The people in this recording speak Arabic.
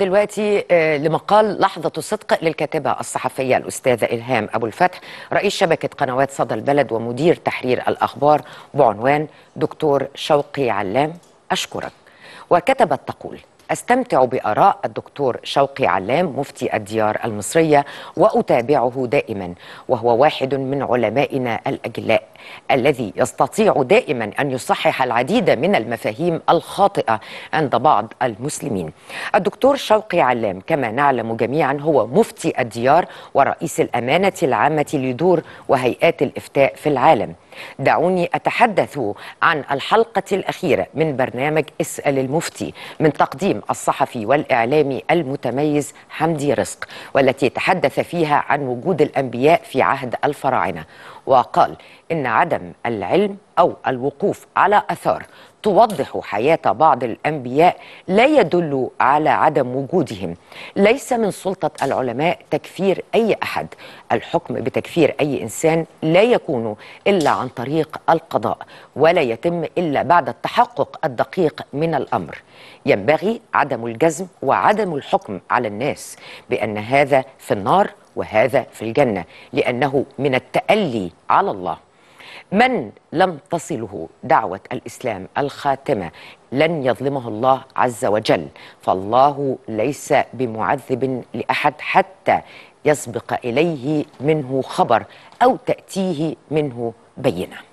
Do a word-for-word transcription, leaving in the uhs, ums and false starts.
دلوقتي لمقال لحظة الصدق للكاتبة الصحفية الأستاذة إلهام أبو الفتح، رئيس شبكة قنوات صدى البلد ومدير تحرير الأخبار، بعنوان دكتور شوقي علام أشكرك. وكتبت تقول: أستمتع بآراء الدكتور شوقي علام مفتي الديار المصرية وأتابعه دائما، وهو واحد من علمائنا الأجلاء الذي يستطيع دائما أن يصحح العديد من المفاهيم الخاطئة عند بعض المسلمين. الدكتور شوقي علام كما نعلم جميعا هو مفتي الديار ورئيس الأمانة العامة لدور وهيئات الإفتاء في العالم. دعوني أتحدث عن الحلقة الأخيرة من برنامج اسأل المفتي من تقديم الصحفي والإعلامي المتميز حمدي رزق، والتي تحدث فيها عن وجود الأنبياء في عهد الفراعنة، وقال إن عدم العلم أو الوقوف على أثار توضح حياة بعض الأنبياء لا يدل على عدم وجودهم. ليس من سلطة العلماء تكفير أي أحد. الحكم بتكفير أي إنسان لا يكون إلا عن طريق القضاء، ولا يتم إلا بعد التحقق الدقيق من الأمر. ينبغي عدم الجزم وعدم الحكم على الناس بأن هذا في النار وهذا في الجنة، لأنه من التألي على الله. من لم تصله دعوة الإسلام الخاتمة لن يظلمه الله عز وجل، فالله ليس بمعذب لأحد حتى يسبق إليه منه خبر أو تأتيه منه بينة.